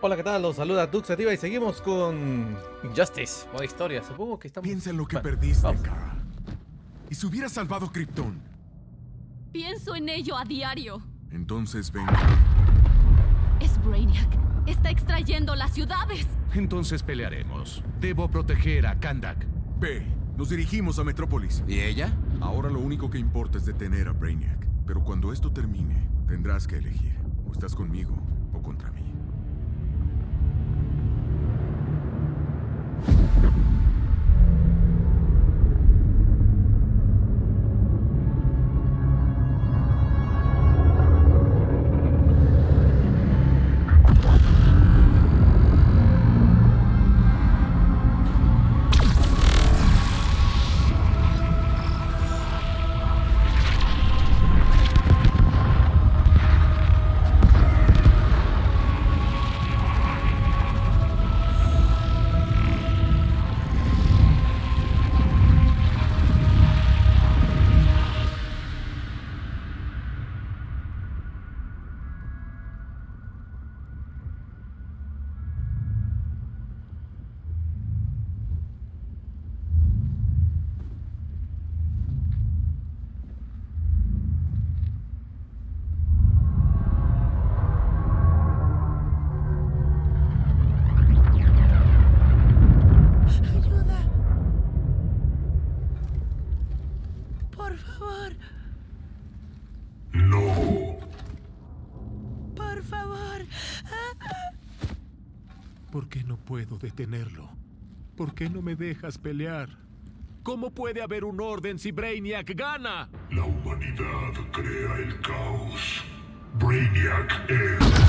Hola, ¿qué tal? Los saluda Duxativa y seguimos con Injustice, modo historia. Supongo que estamos... Piensa en lo que perdiste, Kara. Y si hubieras salvado Krypton. Pienso en ello a diario. Entonces venga. Es Brainiac. Está extrayendo las ciudades. Entonces pelearemos. Debo proteger a Kandaq. Ve, nos dirigimos a Metrópolis. ¿Y ella? Ahora lo único que importa es detener a Brainiac. Pero cuando esto termine, tendrás que elegir. O estás conmigo o contra mí. Detenerlo. ¿Por qué no me dejas pelear? ¿Cómo puede haber un orden si Brainiac gana? La humanidad crea el caos. Brainiac es...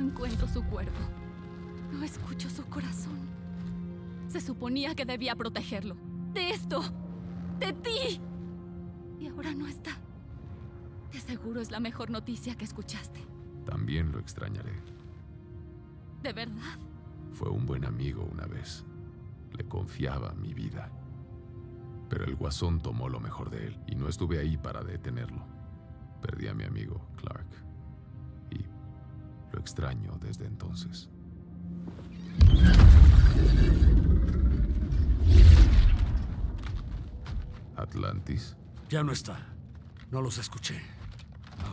Encuentro su cuerpo. No escucho su corazón. Se suponía que debía protegerlo. De esto. De ti. Y ahora no está. De seguro es la mejor noticia que escuchaste. También lo extrañaré. ¿De verdad? Fue un buen amigo una vez. Le confiaba mi vida. Pero el guasón tomó lo mejor de él y no estuve ahí para detenerlo. Perdí a mi amigo, Clark. Lo extraño desde entonces. ¿Atlantis? Ya no está. No los escuché.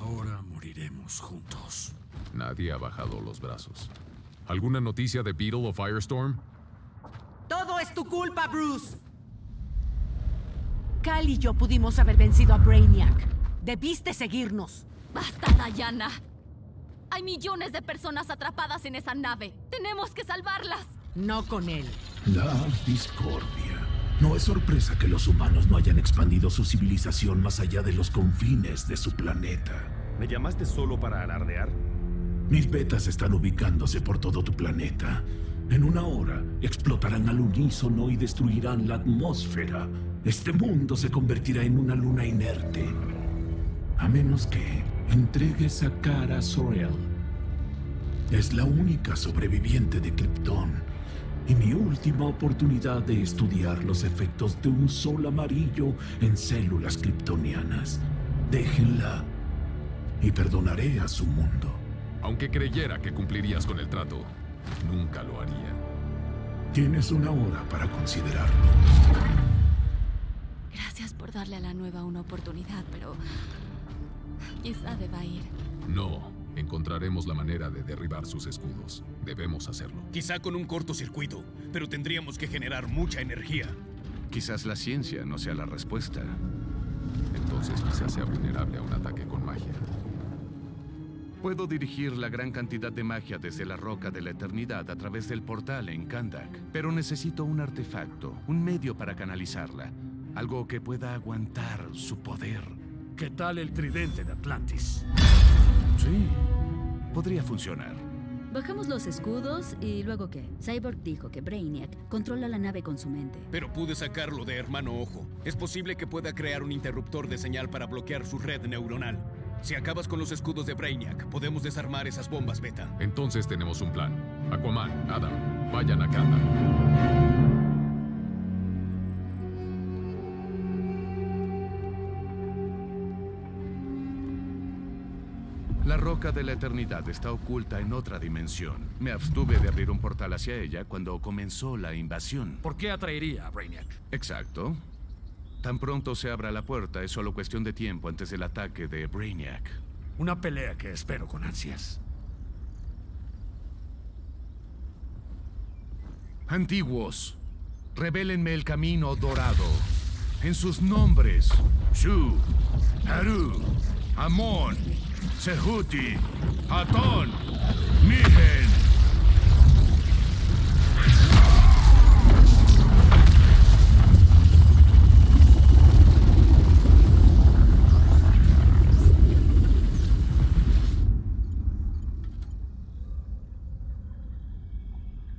Ahora moriremos juntos. Nadie ha bajado los brazos. ¿Alguna noticia de Beetle o Firestorm? Todo es tu culpa, Bruce. Kal y yo pudimos haber vencido a Brainiac. Debiste seguirnos. ¡Basta, Diana! Hay millones de personas atrapadas en esa nave. ¡Tenemos que salvarlas! No con él. La Discordia. No es sorpresa que los humanos no hayan expandido su civilización más allá de los confines de su planeta. ¿Me llamaste solo para alardear? Mis betas están ubicándose por todo tu planeta. En una hora, explotarán al unísono y destruirán la atmósfera. Este mundo se convertirá en una luna inerte. A menos que entregues a Kara Zor-El. Es la única sobreviviente de Krypton. Y mi última oportunidad de estudiar los efectos de un sol amarillo en células kryptonianas. Déjenla. Y perdonaré a su mundo. Aunque creyera que cumplirías con el trato, nunca lo haría. Tienes una hora para considerarlo. Gracias por darle a la nueva una oportunidad, pero quizá deba ir. No, encontraremos la manera de derribar sus escudos. Debemos hacerlo. Quizá con un cortocircuito, pero tendríamos que generar mucha energía. Quizás la ciencia no sea la respuesta. Entonces quizás sea vulnerable a un ataque con magia. Puedo dirigir la gran cantidad de magia desde la Roca de la Eternidad a través del portal en Kandaq, pero necesito un artefacto, un medio para canalizarla, algo que pueda aguantar su poder. ¿Qué tal el tridente de Atlantis? Sí, podría funcionar. Bajamos los escudos y luego ¿qué? Cyborg dijo que Brainiac controla la nave con su mente. Pero pude sacarlo de Hermano Ojo. Es posible que pueda crear un interruptor de señal para bloquear su red neuronal. Si acabas con los escudos de Brainiac, podemos desarmar esas bombas, Beta. Entonces tenemos un plan. Aquaman, Adam, vayan a Kandaq. La Roca de la Eternidad está oculta en otra dimensión. Me abstuve de abrir un portal hacia ella cuando comenzó la invasión. ¿Por qué atraería a Brainiac? Exacto. Tan pronto se abra la puerta, es solo cuestión de tiempo antes del ataque de Brainiac. Una pelea que espero con ansias. Antiguos, revélenme el camino dorado. En sus nombres, Shu, Haru, Amon, Sehuti, Atón, Mihen.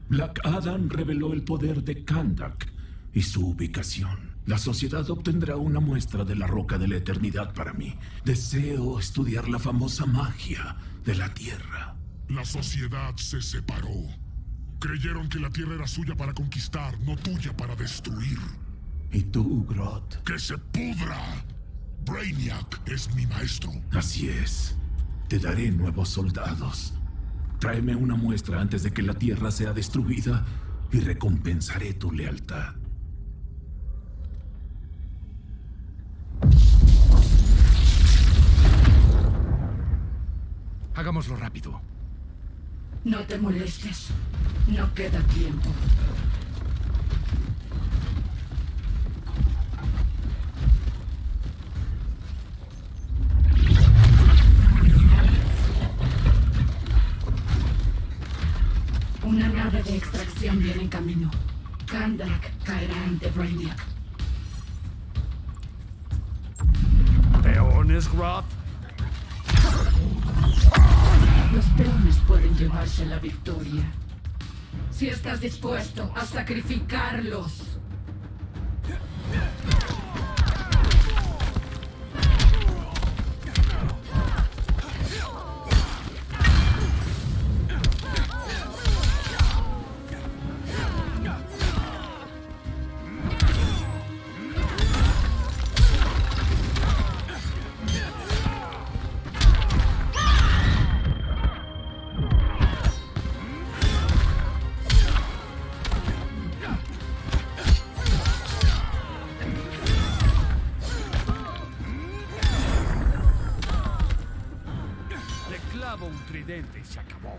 Black Adam reveló el poder de Kandaq y su ubicación. La sociedad obtendrá una muestra de la Roca de la Eternidad para mí. Deseo estudiar la famosa magia de la Tierra. La sociedad se separó. Creyeron que la Tierra era suya para conquistar, no tuya para destruir. ¿Y tú, Grodd? ¡Que se pudra! Brainiac es mi maestro. Así es. Te daré nuevos soldados. Tráeme una muestra antes de que la Tierra sea destruida y recompensaré tu lealtad. Hagámoslo rápido. No te molestes. No queda tiempo. Una nave de extracción viene en camino. Kandaq caerá ante Brainiac. ¿Peones, Grodd? Los peones pueden llevarse la victoria. Si estás dispuesto a sacrificarlos. Y se acabó.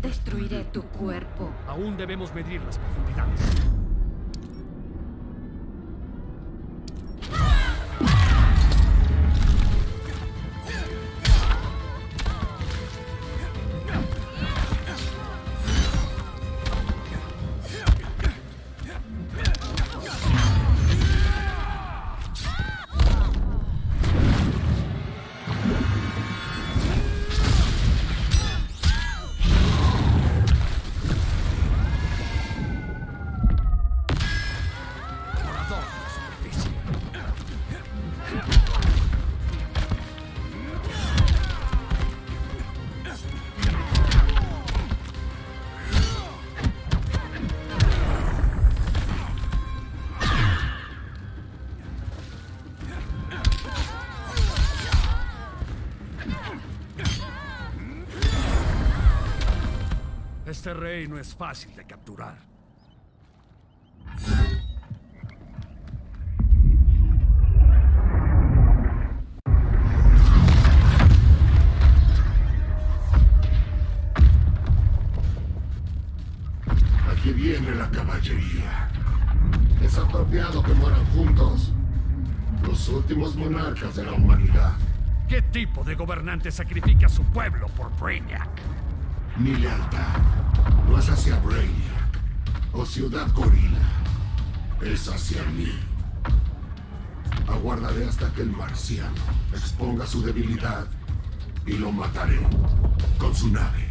Destruiré tu cuerpo. Aún debemos medir las profundidades. Este rey no es fácil de capturar. Aquí viene la caballería. Es apropiado que mueran juntos los últimos monarcas de la humanidad. ¿Qué tipo de gobernante sacrifica a su pueblo por Brainiac? Mi lealtad no es hacia Brainiac o Ciudad Gorila. Es hacia mí. Aguardaré hasta que el marciano exponga su debilidad y lo mataré con su nave.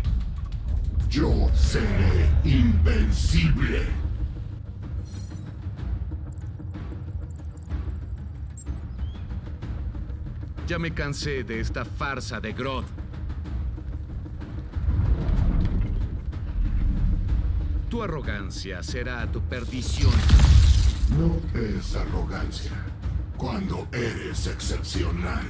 Yo seré invencible. Ya me cansé de esta farsa de Grodd. Tu arrogancia será tu perdición. No es arrogancia cuando eres excepcional.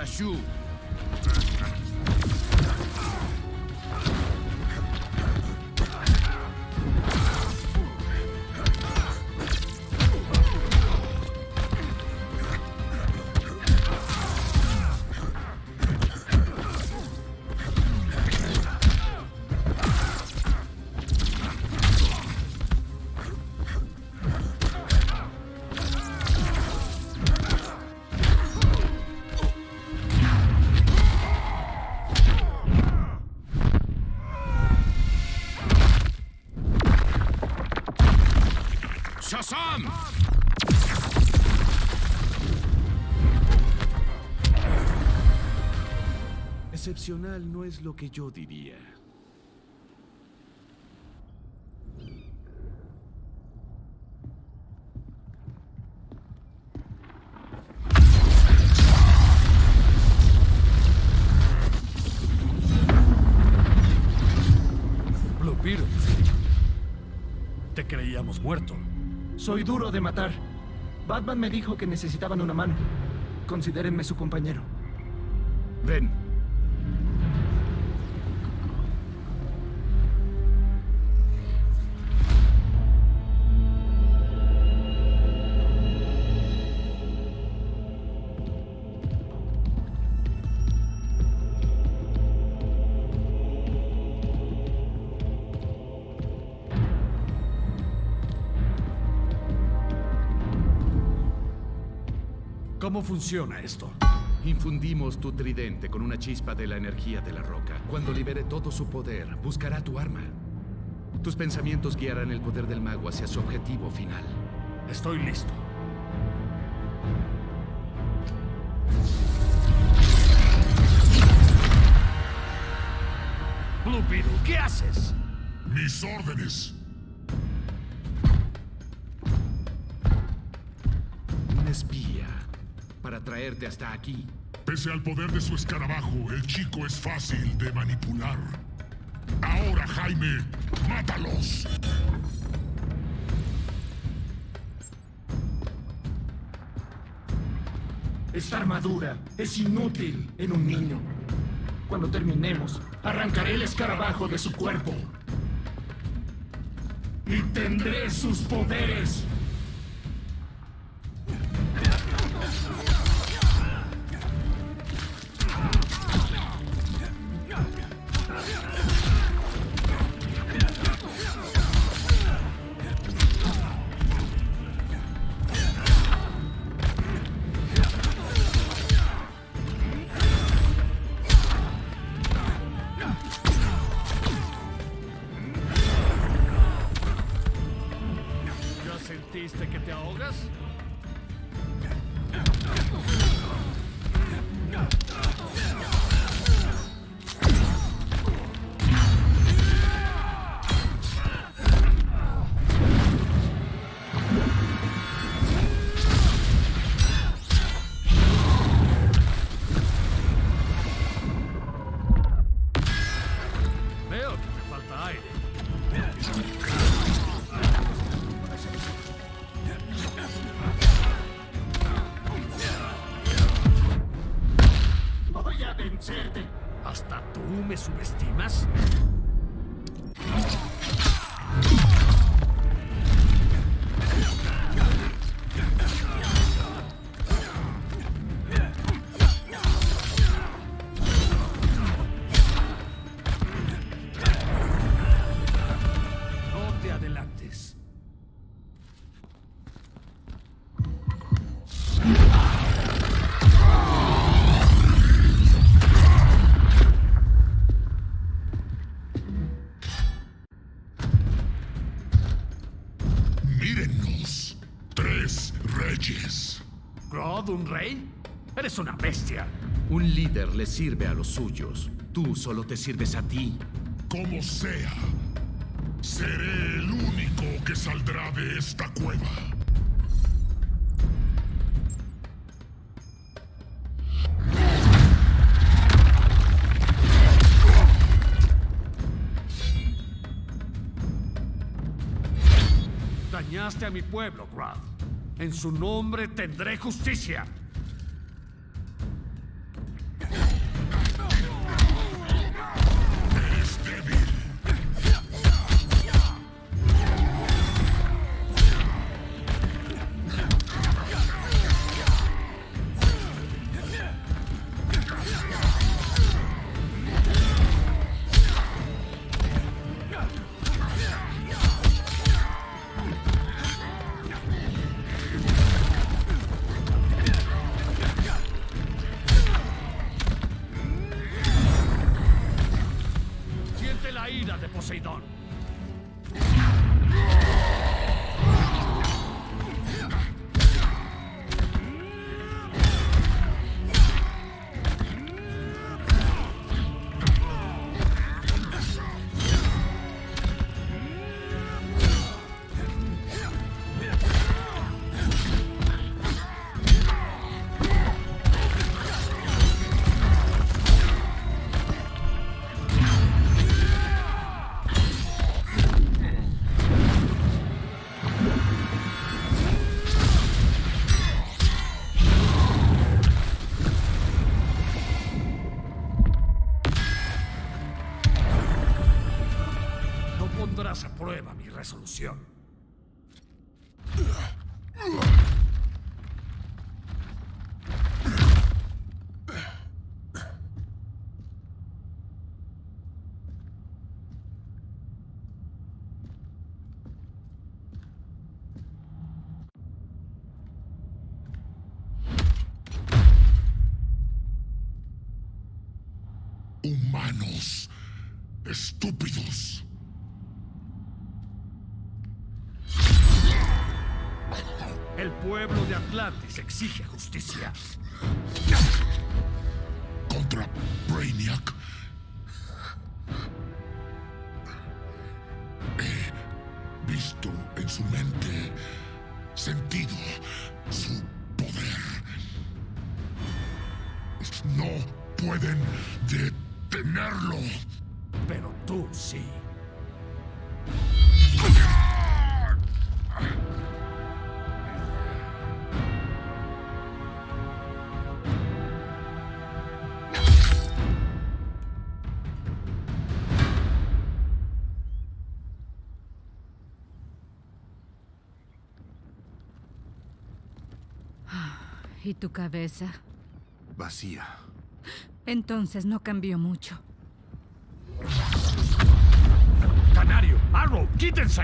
A Shu. Excepcional no es lo que yo diría. Bluebird, te creíamos muerto. Soy duro de matar. Batman me dijo que necesitaban una mano. Considérenme su compañero. Ven. ¿Cómo funciona esto? Infundimos tu tridente con una chispa de la energía de la roca. Cuando libere todo su poder, buscará tu arma. Tus pensamientos guiarán el poder del mago hacia su objetivo final. Estoy listo. Bluebeard, ¿qué haces? Mis órdenes. Un espía. Para traerte hasta aquí. Pese al poder de su escarabajo, el chico es fácil de manipular. Ahora, Jaime, mátalos. Esta armadura es inútil en un niño. Cuando terminemos, arrancaré el escarabajo de su cuerpo. Y tendré sus poderes. ¿Sentiste que te ahogas? ¿Hasta tú me subestimas? No te adelantes. ¿Un rey? Eres una bestia. Un líder le sirve a los suyos. Tú solo te sirves a ti. Como sea, seré el único que saldrá de esta cueva. Dañaste a mi pueblo, Grodd. En su nombre tendré justicia. Eres débil. Resolución. Humanos estúpidos. El pueblo de Atlantis exige justicia. Contra Brainiac. He visto en su mente, sentido su poder. No pueden detenerlo. Pero tú sí. ¿Y tu cabeza? Vacía. Entonces no cambió mucho. ¡Canario! ¡Arrow! ¡Quítense!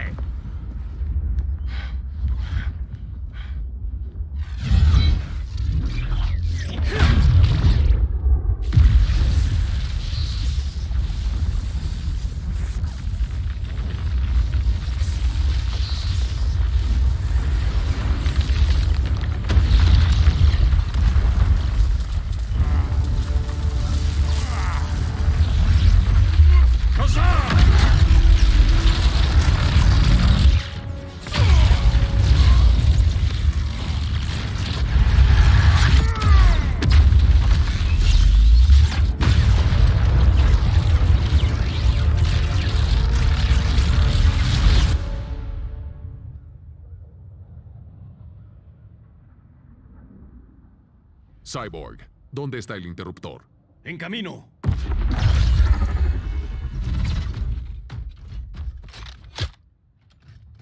Cyborg, ¿dónde está el interruptor? ¡En camino!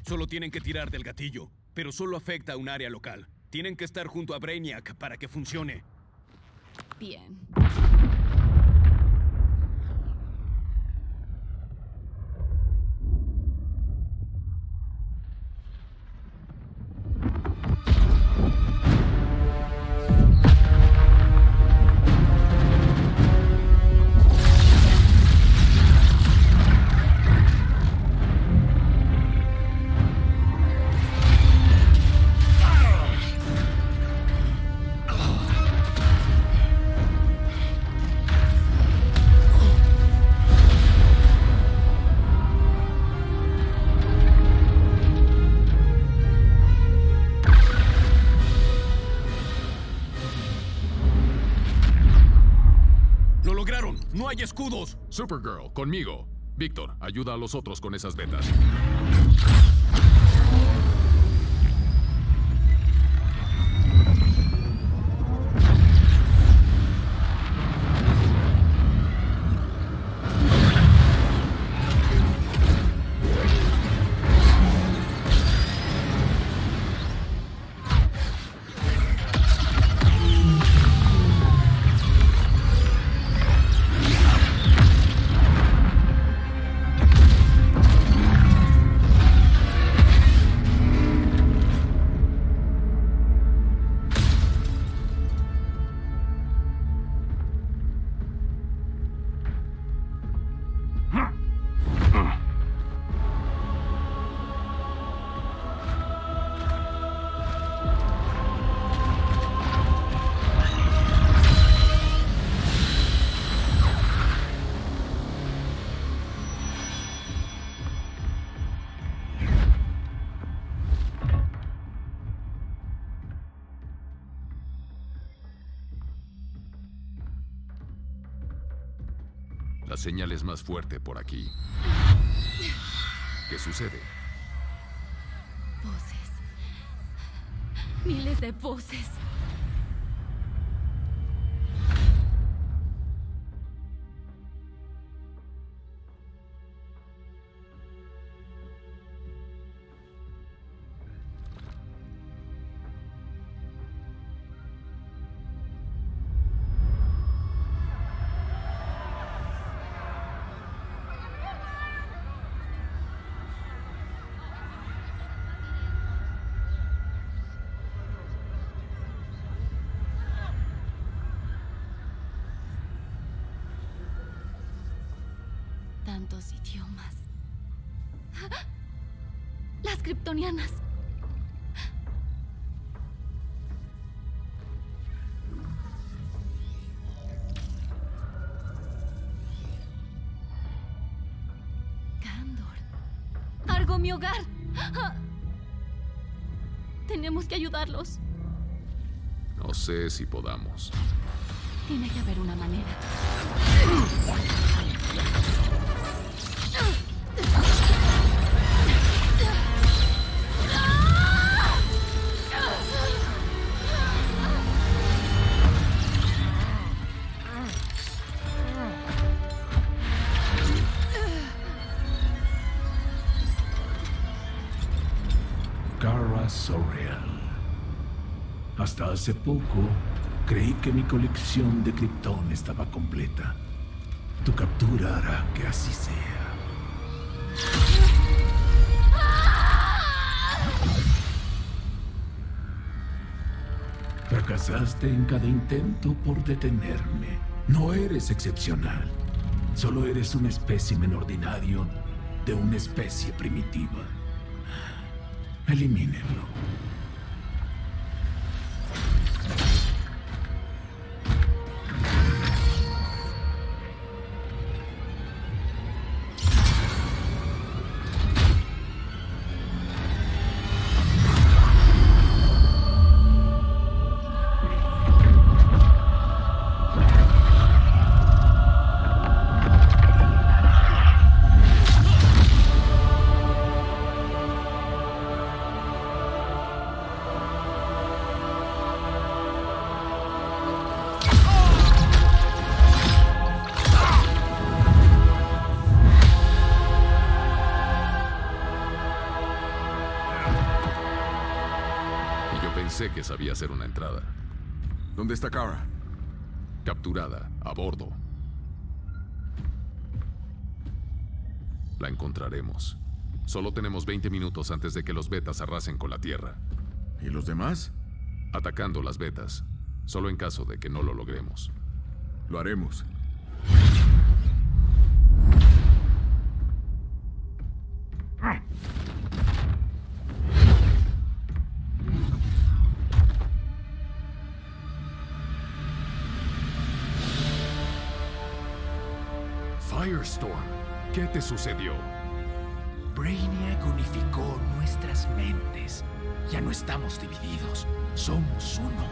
Solo tienen que tirar del gatillo, pero solo afecta a un área local. Tienen que estar junto a Brainiac para que funcione. Bien. ¡Hay escudos! Supergirl, conmigo. Víctor, ayuda a los otros con esas vetas. La señal es más fuerte por aquí. ¿Qué sucede? Voces. Miles de voces. Tantos idiomas. Las kryptonianas. Kandor. Argo, mi hogar. Tenemos que ayudarlos. No sé si podamos. Tiene que haber una manera. Kara Zor-El. Hasta hace poco creí que mi colección de Krypton estaba completa. Tu captura hará que así sea. Fracasaste en cada intento por detenerme. No eres excepcional. Solo eres un espécimen ordinario de una especie primitiva. Elimínenlo. Pensé que sabía hacer una entrada. ¿Dónde está Kara? Capturada, a bordo. La encontraremos. Solo tenemos 20 minutos antes de que los betas arrasen con la Tierra. ¿Y los demás? Atacando las betas. Solo en caso de que no lo logremos. Lo haremos. Firestorm, ¿qué te sucedió? Brainiac unificó nuestras mentes. Ya no estamos divididos, somos uno.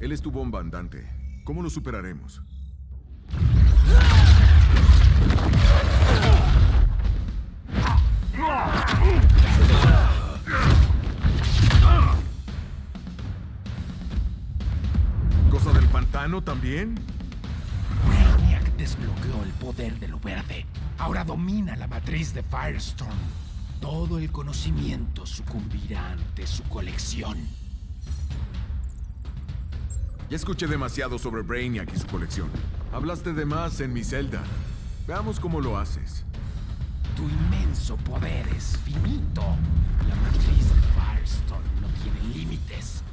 Él es tu bomba andante. ¿Cómo lo superaremos? ¿Cosa del Pantano también? Desbloqueó el poder de lo verde. Ahora domina la matriz de Firestorm. Todo el conocimiento sucumbirá ante su colección. Ya escuché demasiado sobre Brainiac y su colección. Hablaste de más en mi celda. Veamos cómo lo haces. Tu inmenso poder es finito. La matriz de Firestorm no tiene límites.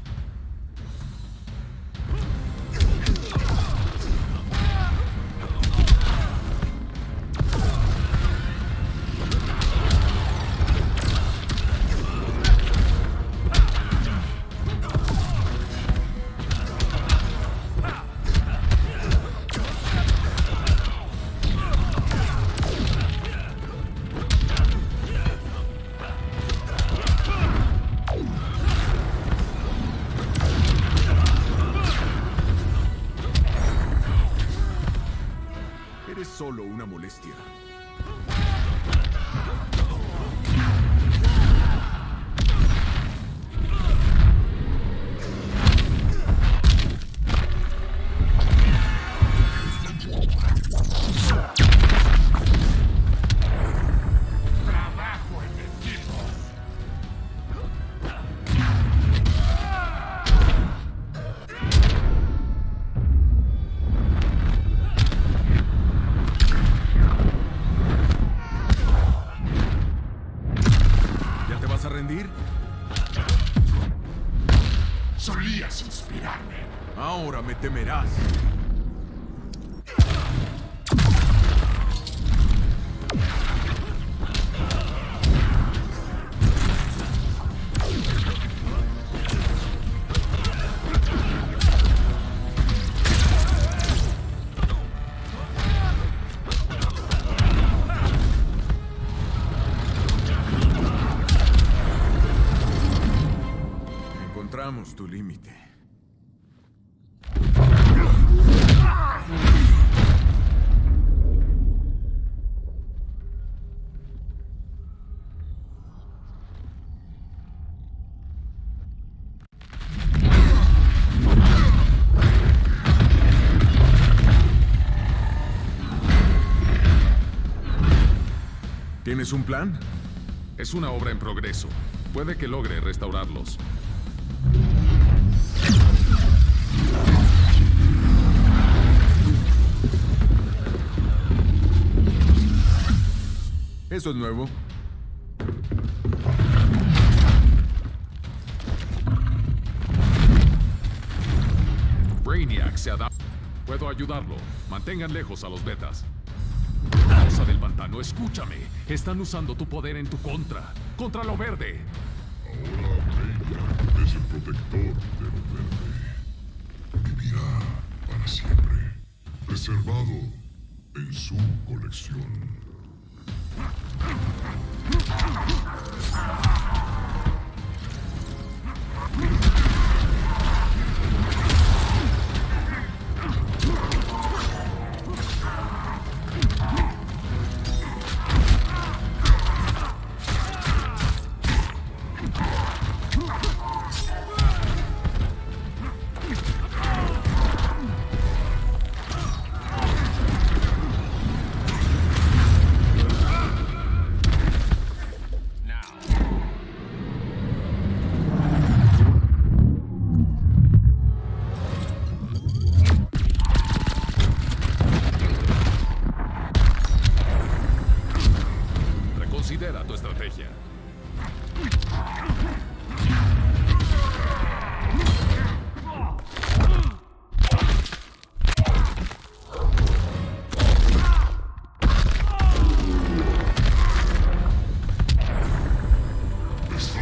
Solo una molestia. Solías inspirarme. Ahora me temerás. Tu límite. ¿Tienes un plan? Es una obra en progreso. Puede que logre restaurarlos. Eso es nuevo. Brainiac se adapta. Puedo ayudarlo. Mantengan lejos a los betas. Cosa del Pantano, escúchame. Están usando tu poder en tu contra. ¡Contra lo verde! Ahora Brainiac es el protector de lo verde. Vivirá para siempre. Reservado en su colección.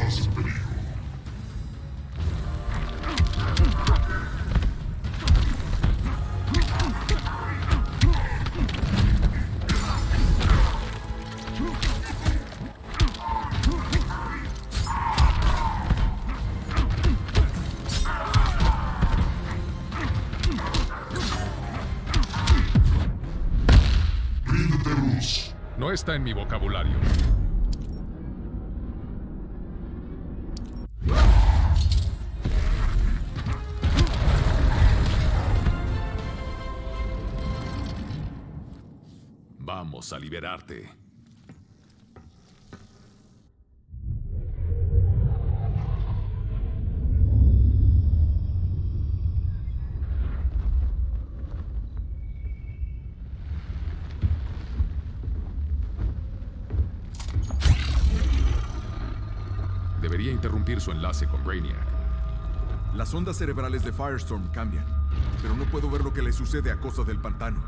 más peligro. No está en mi vocabulario. Vamos a liberarte. Debería interrumpir su enlace con Brainiac. Las ondas cerebrales de Firestorm cambian, pero no puedo ver lo que le sucede a Cosa del Pantano.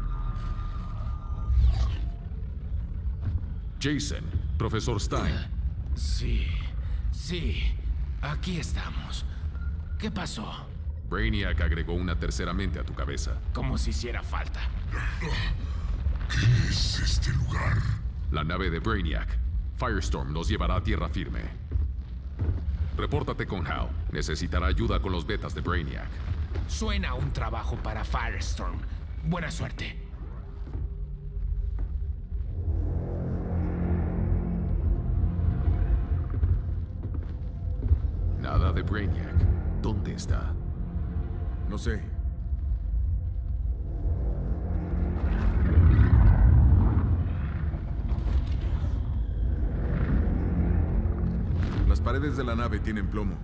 Jason, profesor Stein. Sí, aquí estamos. ¿Qué pasó? Brainiac agregó una tercera mente a tu cabeza. Como si hiciera falta. ¿Qué es este lugar? La nave de Brainiac. Firestorm nos llevará a tierra firme. Repórtate con Hal. Necesitará ayuda con los betas de Brainiac. Suena un trabajo para Firestorm. Buena suerte. Nada de Brainiac. ¿Dónde está? No sé. Las paredes de la nave tienen plomo.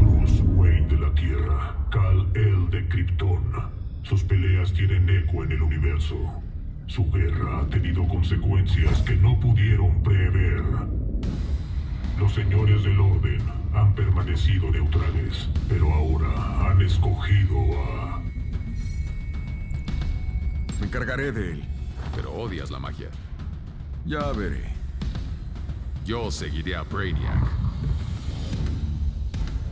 Bruce Wayne de la Tierra, Kal-El de Krypton. Sus peleas tienen eco en el universo. Su guerra ha tenido consecuencias que no pudieron prever. Los señores del orden han permanecido neutrales, pero ahora han escogido a... Me encargaré de él. Pero odias la magia. Ya veré. Yo seguiré a Brainiac.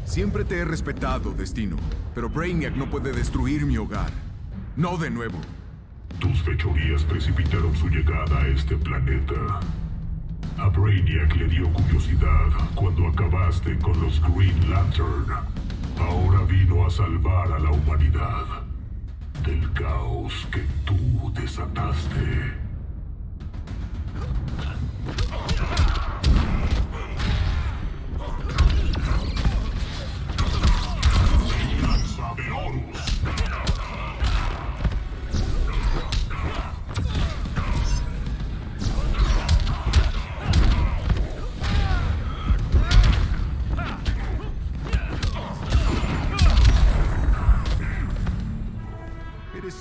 Siempre te he respetado, Destino, pero Brainiac no puede destruir mi hogar. No de nuevo. Tus fechorías precipitaron su llegada a este planeta. A Brainiac le dio curiosidad cuando acabaste con los Green Lantern. Ahora vino a salvar a la humanidad del caos que tú desataste.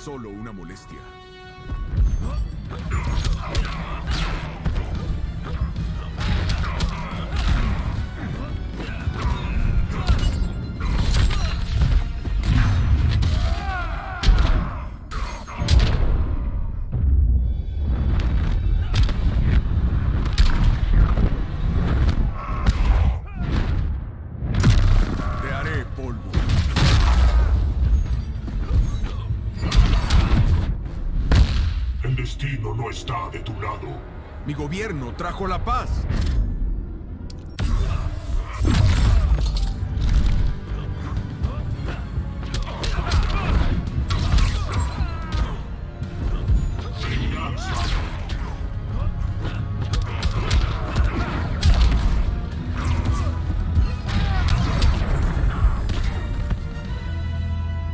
Solo una molestia. Está de tu lado. Mi gobierno trajo la paz.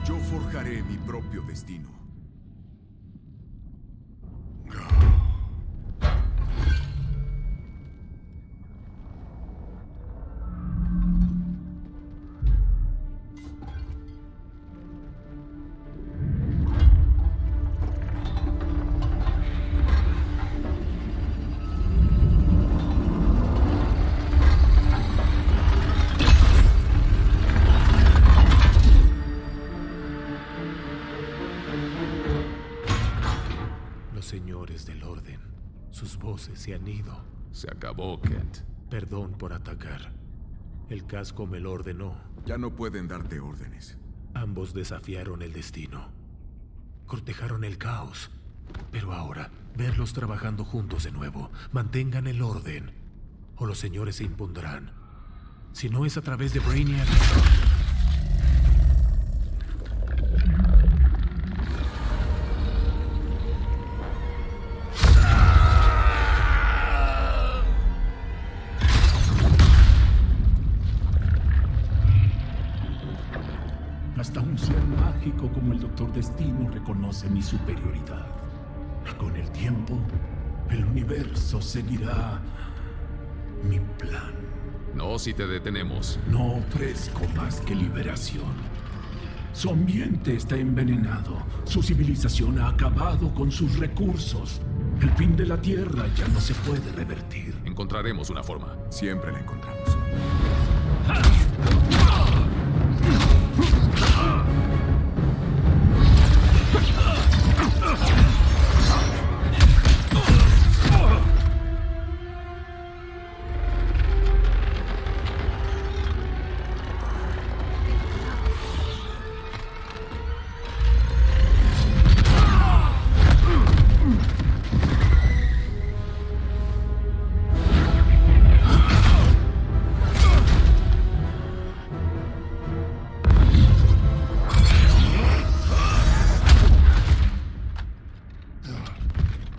Yo forjaré mi propio destino. señores del orden. Sus voces se han ido. Se acabó, Kent. Perdón por atacar. El casco me lo ordenó. Ya no pueden darte órdenes. Ambos desafiaron el destino. Cortejaron el caos. Pero ahora, verlos trabajando juntos de nuevo. Mantengan el orden, o los señores se impondrán. Si no es a través de Brainiac... Hasta un ser mágico como el Doctor Destino reconoce mi superioridad. Con el tiempo, el universo seguirá mi plan. No, si te detenemos. No ofrezco más que liberación. Su ambiente está envenenado. Su civilización ha acabado con sus recursos. El fin de la Tierra ya no se puede revertir. Encontraremos una forma. Siempre la encontramos.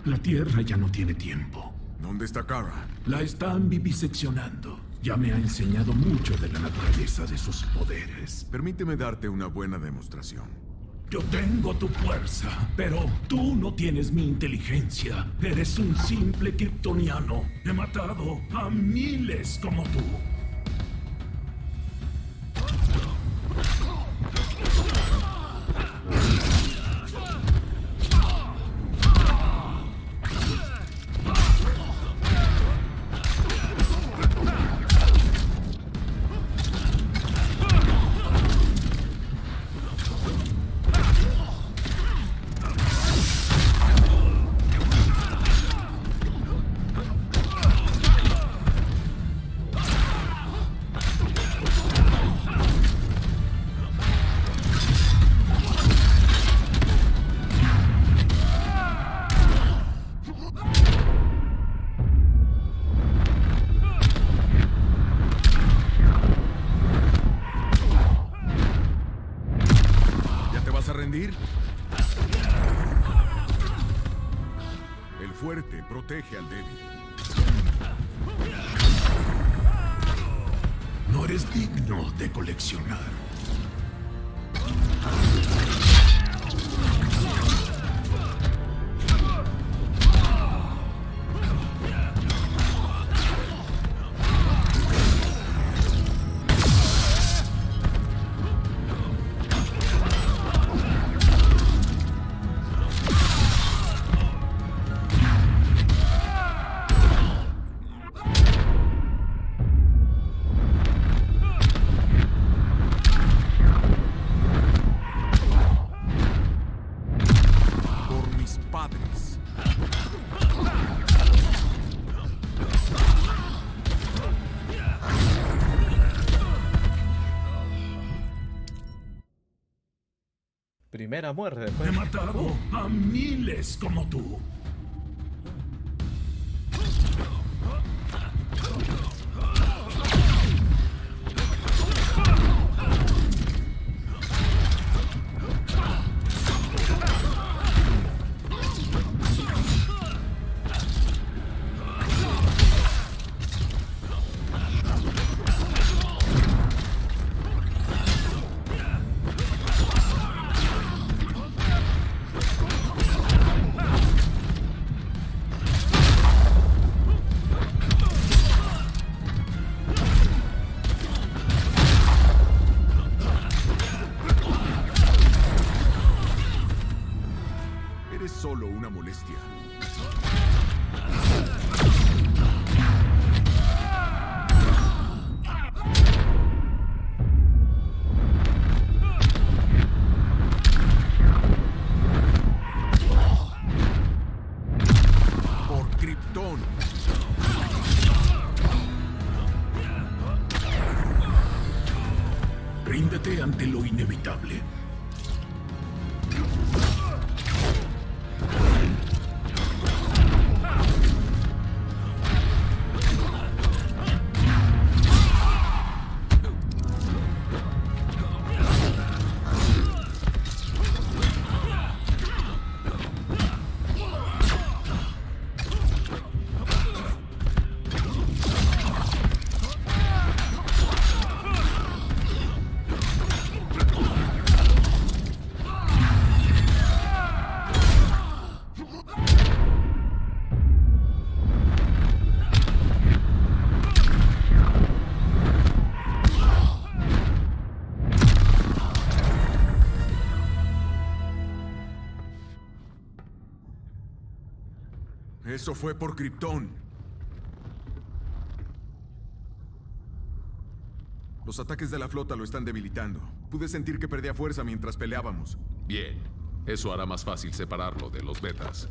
La Tierra ya no tiene tiempo. ¿Dónde está Kara? La están viviseccionando. Ya me ha enseñado mucho de la naturaleza de sus poderes. Permíteme darte una buena demostración. Yo tengo tu fuerza, pero tú no tienes mi inteligencia. Eres un simple kryptoniano. He matado a miles como tú. El fuerte protege al débil. No eres digno de coleccionar. Primera muerte. He matado a miles como tú. Eso fue por Krypton. Los ataques de la flota lo están debilitando. Pude sentir que perdía fuerza mientras peleábamos. Bien. Eso hará más fácil separarlo de los betas.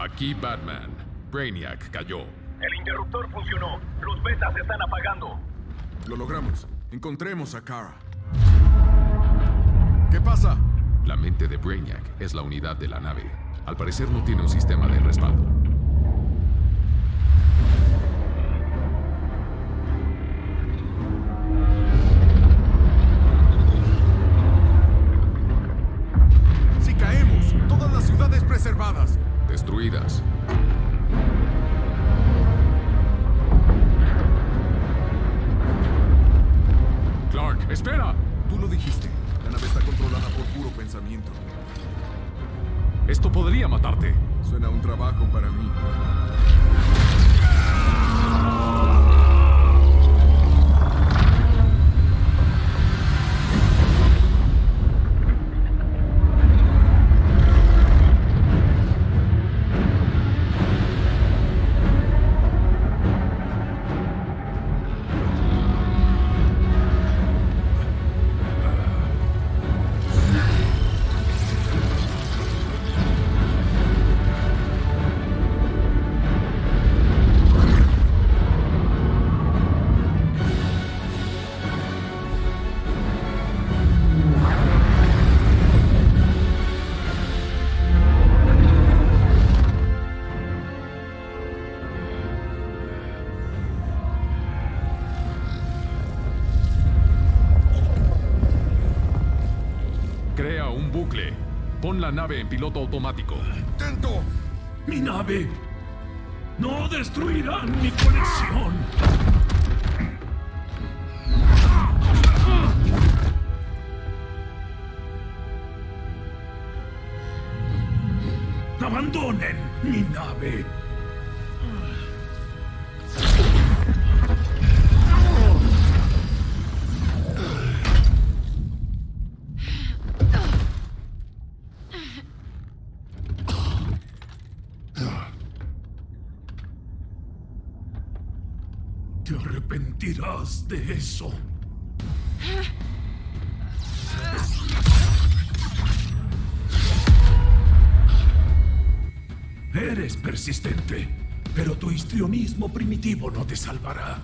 Aquí Batman. Brainiac cayó. El interruptor funcionó. Los betas se están apagando. Lo logramos. Encontremos a Kara. ¿Qué pasa? La mente de Brainiac es la unidad de la nave. Al parecer no tiene un sistema de respaldo. Si caemos, todas las ciudades preservadas. Destruidas. Clark, espera. Tú lo dijiste. La nave está controlada por puro pensamiento. Esto podría matarte. Suena un trabajo para mí. La nave en piloto automático. ¡Tento! ¡Mi nave! ¡No destruirán mi conexión! ¡Abandonen mi nave! De eso. Eres persistente, pero tu histrionismo primitivo no te salvará.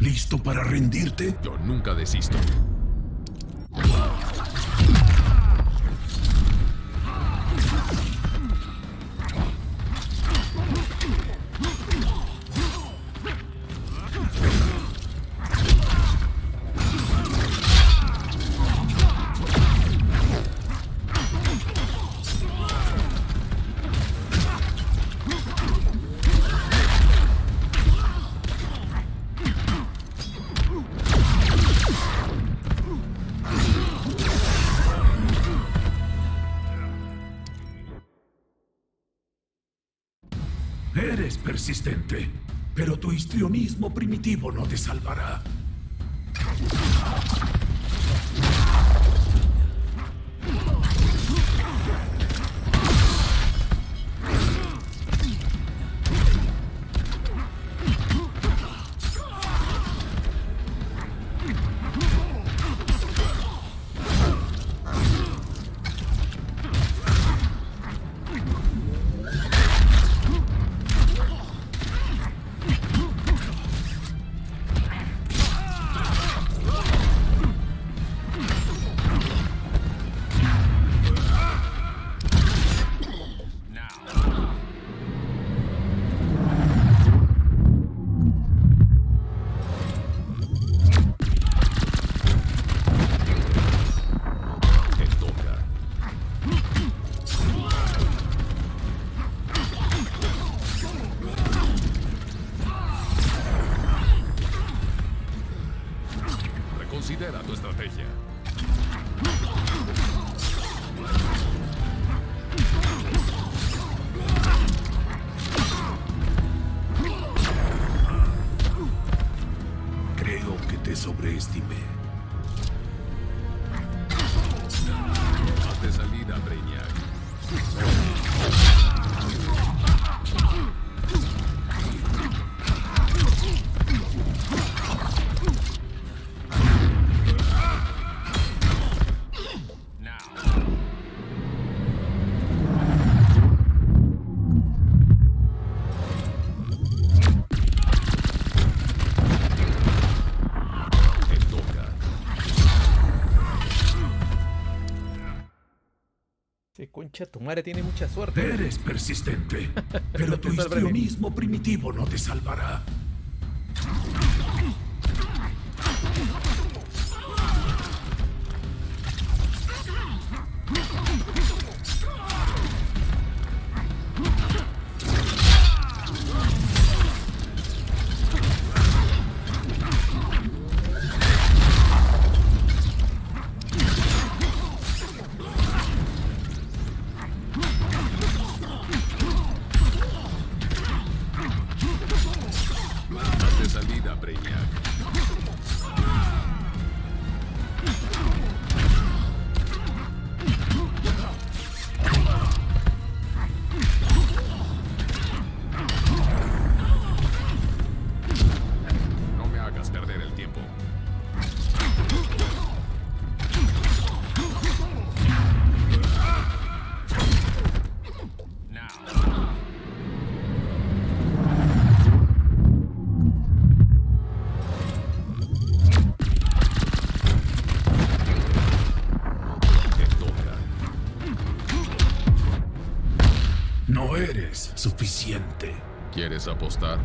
¿Listo para rendirte? Yo nunca desisto. Eres persistente, pero tu histrionismo primitivo no te salvará. Considera tu estrategia. Creo que te sobreestimé. Hazte salida, Brainiac. Tu madre tiene mucha suerte. Eres persistente, pero tu histrionismo primitivo no te salvará. No eres suficiente. ¿Quieres apostar?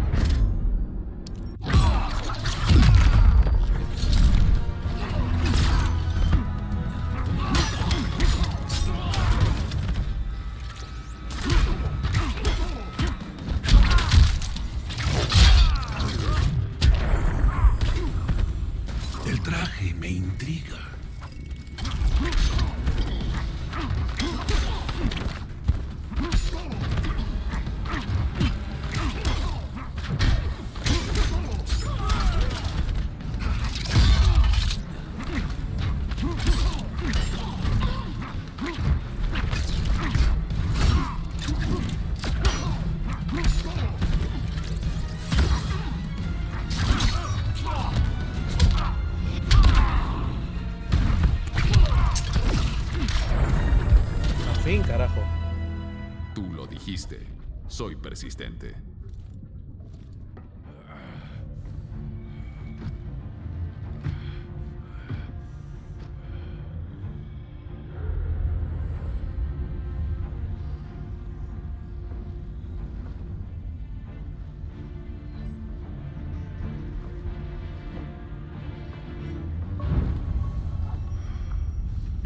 El traje me intriga. Soy persistente.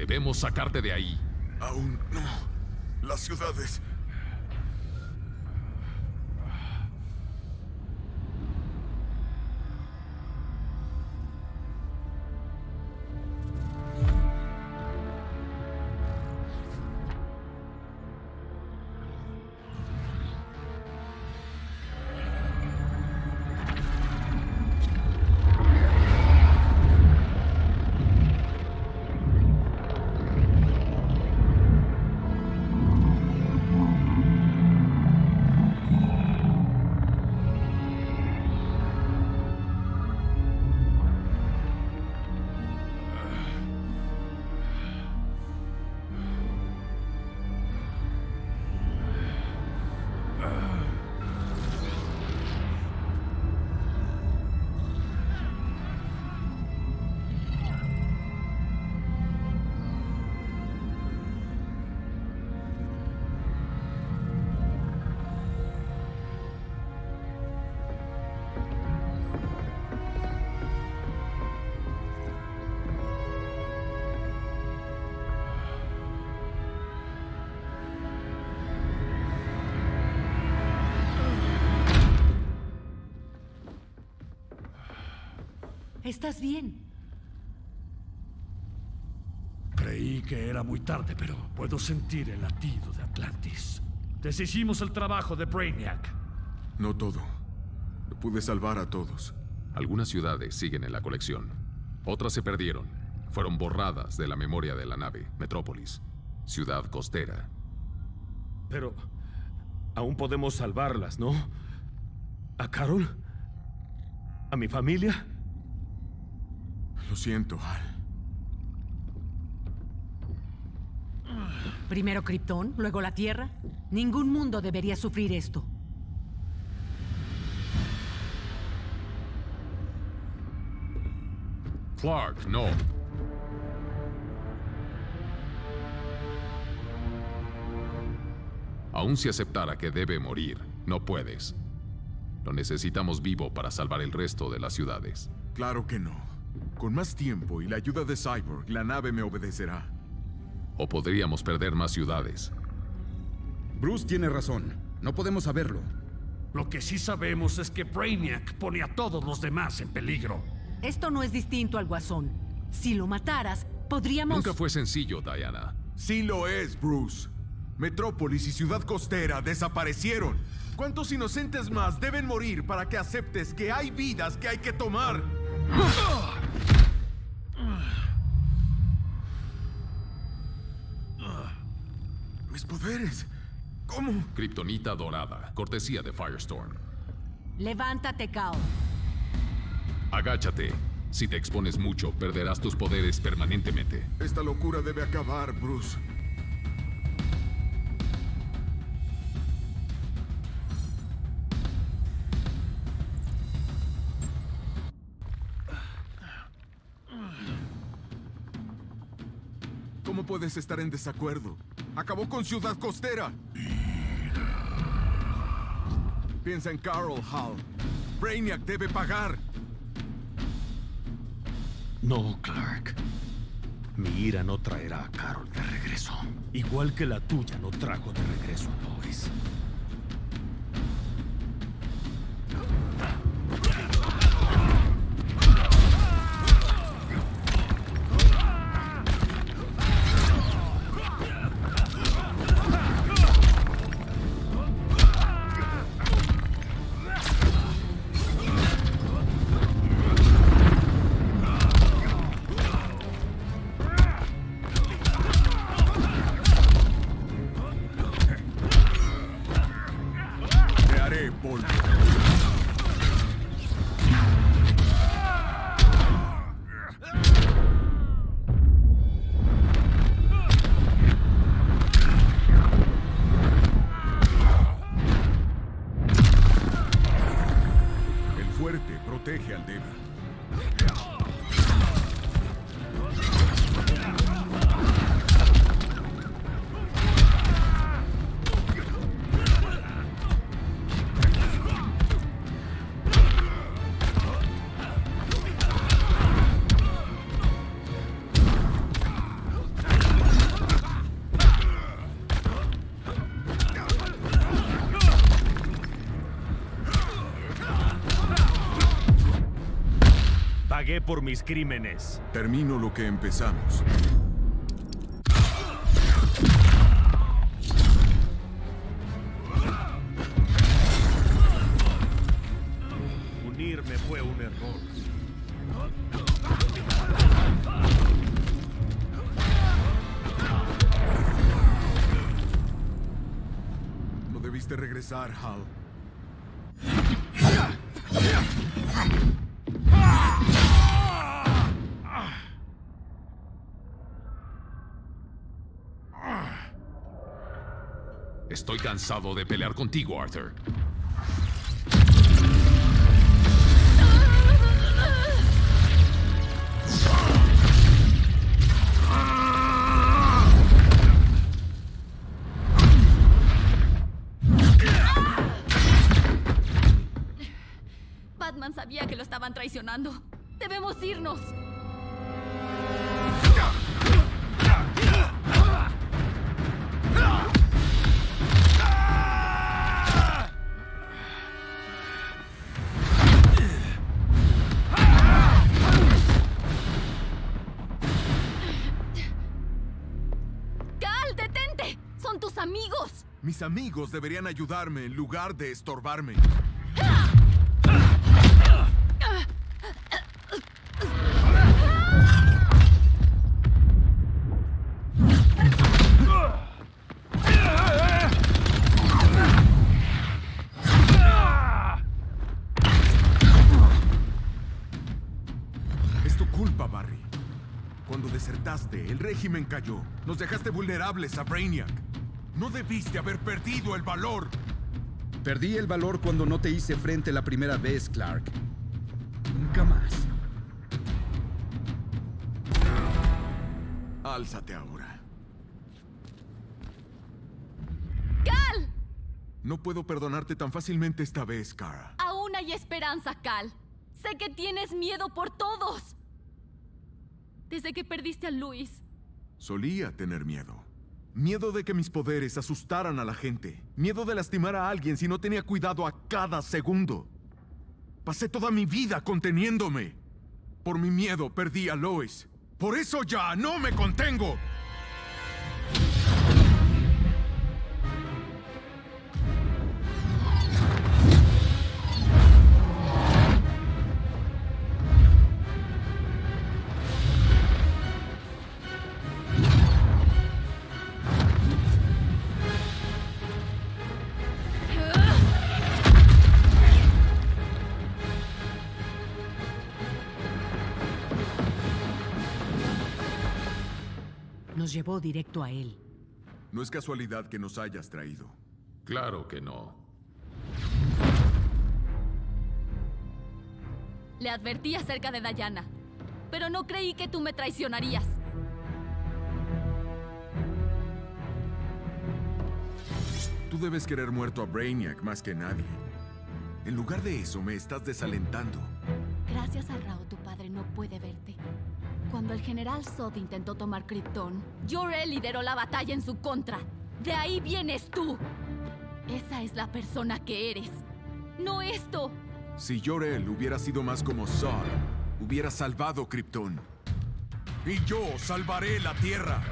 Debemos sacarte de ahí. Aún no. Las ciudades... ¿Estás bien? Creí que era muy tarde, pero puedo sentir el latido de Atlantis. Deshicimos el trabajo de Brainiac. No todo. No pude salvar a todos. Algunas ciudades siguen en la colección. Otras se perdieron. Fueron borradas de la memoria de la nave. Metrópolis, ciudad costera. Pero aún podemos salvarlas, ¿no? ¿A Carol? ¿A mi familia? Lo siento, Hal. Primero Krypton, luego la Tierra. Ningún mundo debería sufrir esto. Clark, no. Aun si aceptara que debe morir, no puedes. Lo necesitamos vivo para salvar el resto de las ciudades. Claro que no. Con más tiempo y la ayuda de Cyborg, la nave me obedecerá. O podríamos perder más ciudades. Bruce tiene razón. No podemos saberlo. Lo que sí sabemos es que Brainiac pone a todos los demás en peligro. Esto no es distinto al Guasón. Si lo mataras, podríamos... Nunca fue sencillo, Diana. Sí lo es, Bruce. Metrópolis y Ciudad Costera desaparecieron. ¿Cuántos inocentes más deben morir para que aceptes que hay vidas que hay que tomar? Mis poderes. ¿Cómo? Kryptonita dorada, cortesía de Firestorm. Levántate, Kal. Agáchate. Si te expones mucho, perderás tus poderes permanentemente. Esta locura debe acabar, Bruce. ¿Cómo puedes estar en desacuerdo? Acabó con Ciudad Costera. Piensa en Carol, Hal. Brainiac debe pagar. No, Clark. Mi ira no traerá a Carol de regreso. Igual que la tuya no trajo de regreso a Lois. pagué por mis crímenes. Termino lo que empezamos. Unirme fue un error. No debiste regresar, Hal. Estoy cansado de pelear contigo, Arthur. Batman sabía que lo estaban traicionando. ¡Debemos irnos! Mis amigos deberían ayudarme en lugar de estorbarme. Es tu culpa, Barry. Cuando desertaste, el régimen cayó. Nos dejaste vulnerables a Brainiac. No debiste haber perdido el valor. Perdí el valor cuando no te hice frente la primera vez, Clark. Nunca más. Álzate ahora. ¡Kal! No puedo perdonarte tan fácilmente esta vez, Kara. Aún hay esperanza, Kal. Sé que tienes miedo por todos. Desde que perdiste a Luis. Solía tener miedo. Miedo de que mis poderes asustaran a la gente. Miedo de lastimar a alguien si no tenía cuidado a cada segundo. Pasé toda mi vida conteniéndome. Por mi miedo perdí a Lois. Por eso ya no me contengo. Nos llevó directo a él. No es casualidad que nos hayas traído. Claro que no. Le advertí acerca de Diana, pero no creí que tú me traicionarías. Tú debes querer muerto a Brainiac más que nadie. En lugar de eso, me estás desalentando. Gracias a Rao, tu padre no puede verte. Cuando el general Zod intentó tomar Krypton, Jor-El lideró la batalla en su contra. ¡De ahí vienes tú! Esa es la persona que eres. ¡No esto! Si Jor-El hubiera sido más como Zod, hubiera salvado Krypton. ¡Y yo salvaré la Tierra!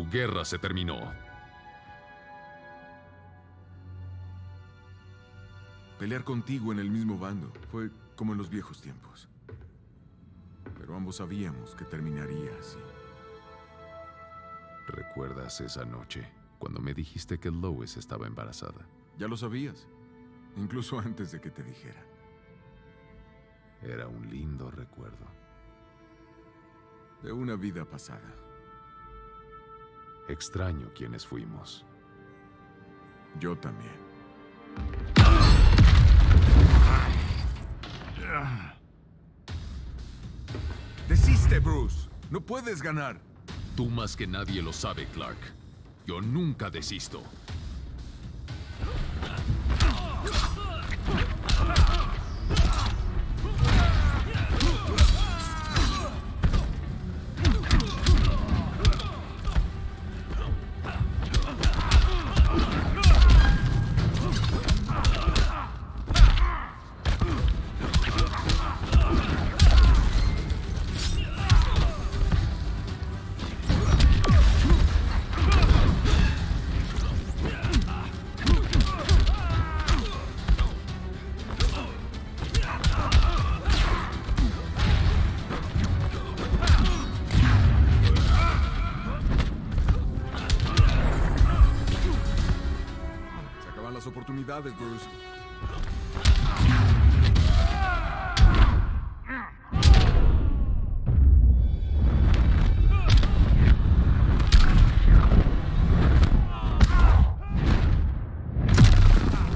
La guerra se terminó. Pelear contigo en el mismo bando fue como en los viejos tiempos. Pero ambos sabíamos que terminaría así. ¿Recuerdas esa noche cuando me dijiste que Lois estaba embarazada? Ya lo sabías, incluso antes de que te dijera. Era un lindo recuerdo. de una vida pasada. Extraño quienes fuimos. Yo también. Desiste, Bruce. No puedes ganar. Tú más que nadie lo sabe, Clark. Yo nunca desisto. Bruce.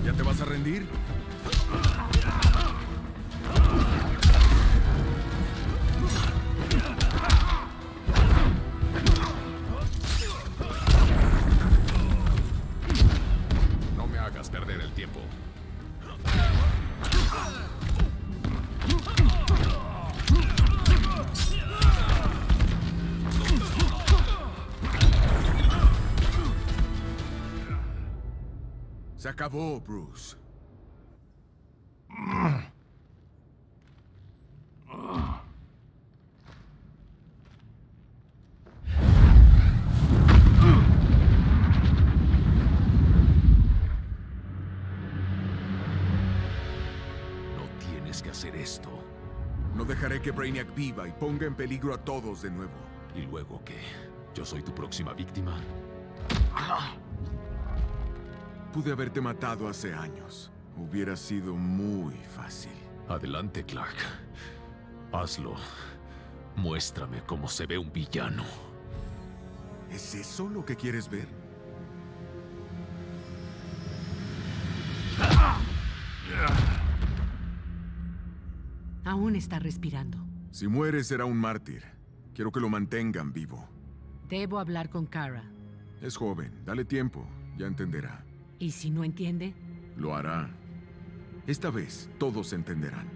¿Ya te vas a rendir? Se acabó, Bruce. No tienes que hacer esto. No dejaré que Brainiac viva y ponga en peligro a todos de nuevo. ¿Y luego qué? ¿Yo soy tu próxima víctima? Pude haberte matado hace años. Hubiera sido muy fácil. Adelante, Clark. Hazlo. Muéstrame cómo se ve un villano. ¿Es eso lo que quieres ver? Aún está respirando. Si muere, será un mártir. Quiero que lo mantengan vivo. Debo hablar con Kara. Es joven. Dale tiempo. Ya entenderá. ¿Y si no entiende? Lo hará. Esta vez todos entenderán.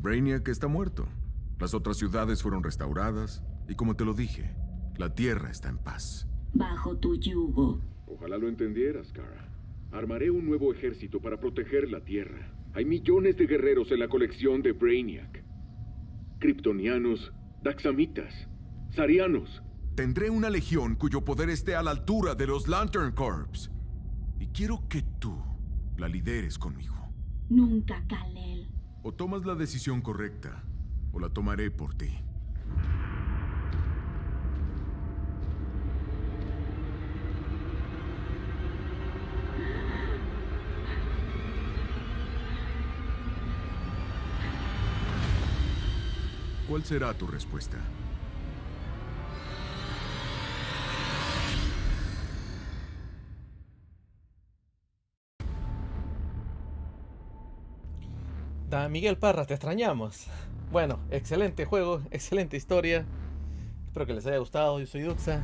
Brainiac está muerto. Las otras ciudades fueron restauradas y, como te lo dije, la Tierra está en paz. Bajo tu yugo. Ojalá lo entendieras, Kara. Armaré un nuevo ejército para proteger la Tierra. Hay millones de guerreros en la colección de Brainiac. Kryptonianos, daxamitas, sarianos. Tendré una legión cuyo poder esté a la altura de los Lantern Corps. Y quiero que tú la lideres conmigo. Nunca, Kal-El. O tomas la decisión correcta, o la tomaré por ti. ¿Cuál será tu respuesta? Miguel Parra, te extrañamos. Bueno, excelente juego, excelente historia. Espero que les haya gustado. Yo soy Duxa.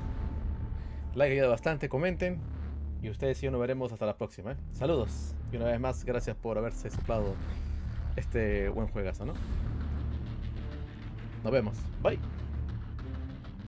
La he ayudado bastante, comenten. Y ustedes y yo nos veremos hasta la próxima, ¿eh? Saludos. Y una vez más, gracias por haberse soplado este buen juegazo, ¿no? Nos vemos. Bye.